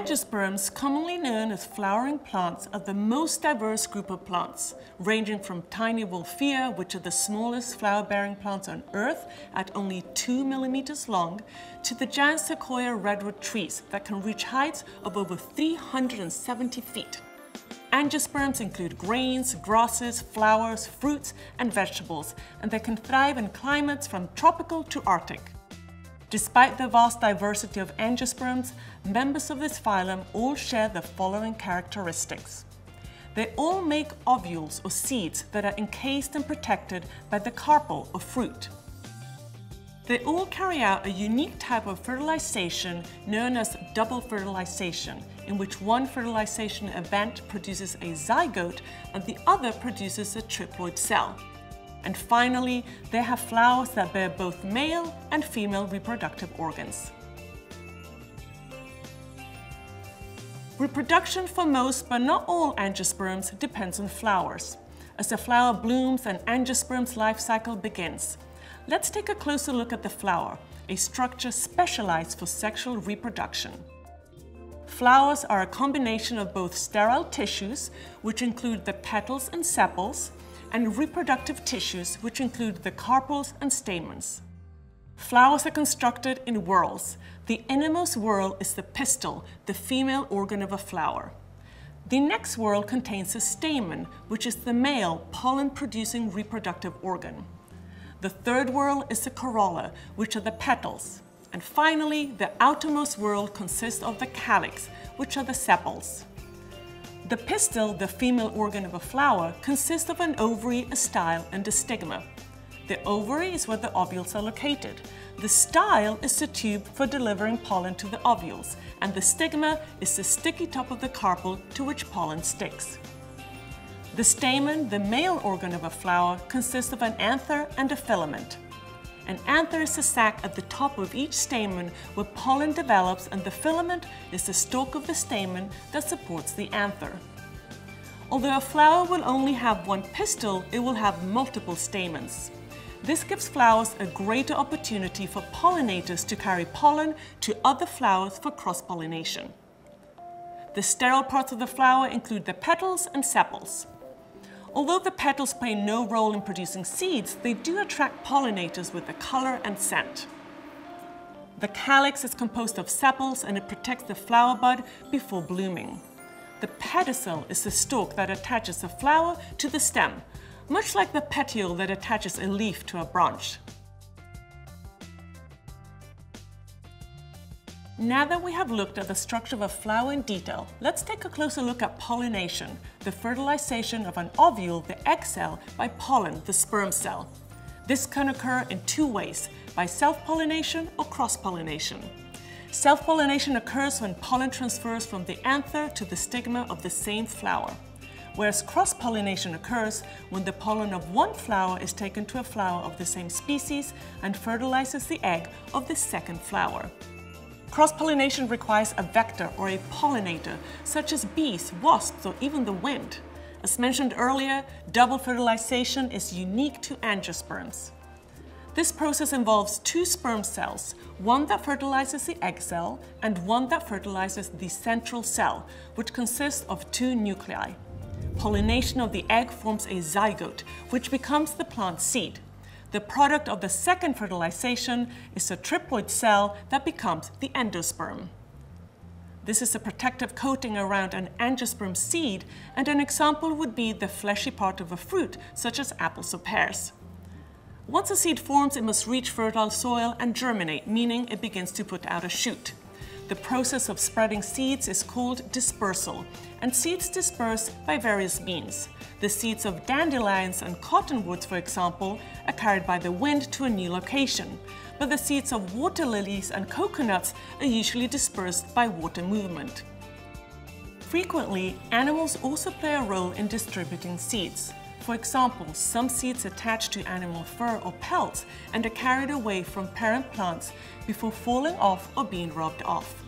Angiosperms, commonly known as flowering plants, are the most diverse group of plants, ranging from tiny Wolfia, which are the smallest flower-bearing plants on Earth at only 2 millimeters long, to the giant sequoia redwood trees that can reach heights of over 370 feet. Angiosperms include grains, grasses, flowers, fruits, and vegetables, and they can thrive in climates from tropical to Arctic. Despite the vast diversity of angiosperms, members of this phylum all share the following characteristics. They all make ovules or seeds that are encased and protected by the carpel or fruit. They all carry out a unique type of fertilization known as double fertilization, in which one fertilization event produces a zygote and the other produces a triploid cell. And finally, they have flowers that bear both male and female reproductive organs. Reproduction for most, but not all, angiosperms depends on flowers. As the flower blooms, an angiosperm's life cycle begins. Let's take a closer look at the flower, a structure specialized for sexual reproduction. Flowers are a combination of both sterile tissues, which include the petals and sepals, and reproductive tissues, which include the carpels and stamens. Flowers are constructed in whorls. The innermost whorl is the pistil, the female organ of a flower. The next whorl contains a stamen, which is the male, pollen-producing reproductive organ. The third whorl is the corolla, which are the petals. And finally, the outermost whorl consists of the calyx, which are the sepals. The pistil, the female organ of a flower, consists of an ovary, a style, and a stigma. The ovary is where the ovules are located. The style is the tube for delivering pollen to the ovules, and the stigma is the sticky top of the carpel to which pollen sticks. The stamen, the male organ of a flower, consists of an anther and a filament. An anther is the sac at the top of each stamen where pollen develops, and the filament is the stalk of the stamen that supports the anther. Although a flower will only have one pistil, it will have multiple stamens. This gives flowers a greater opportunity for pollinators to carry pollen to other flowers for cross-pollination. The sterile parts of the flower include the petals and sepals. Although the petals play no role in producing seeds, they do attract pollinators with the color and scent. The calyx is composed of sepals and it protects the flower bud before blooming. The pedicel is the stalk that attaches the flower to the stem, much like the petiole that attaches a leaf to a branch. Now that we have looked at the structure of a flower in detail, let's take a closer look at pollination, the fertilization of an ovule, the egg cell, by pollen, the sperm cell. This can occur in two ways, by self-pollination or cross-pollination. Self-pollination occurs when pollen transfers from the anther to the stigma of the same flower, whereas cross-pollination occurs when the pollen of one flower is taken to a flower of the same species and fertilizes the egg of the second flower. Cross-pollination requires a vector or a pollinator, such as bees, wasps, or even the wind. As mentioned earlier, double fertilization is unique to angiosperms. This process involves two sperm cells, one that fertilizes the egg cell and one that fertilizes the central cell, which consists of two nuclei. Pollination of the egg forms a zygote, which becomes the plant seed. The product of the second fertilization is a triploid cell that becomes the endosperm. This is a protective coating around an angiosperm seed, and an example would be the fleshy part of a fruit, such as apples or pears. Once a seed forms, it must reach fertile soil and germinate, meaning it begins to put out a shoot. The process of spreading seeds is called dispersal, and seeds disperse by various means. The seeds of dandelions and cottonwoods, for example, are carried by the wind to a new location, but the seeds of water lilies and coconuts are usually dispersed by water movement. Frequently, animals also play a role in distributing seeds. For example, some seeds attach to animal fur or pelts and are carried away from parent plants before falling off or being rubbed off.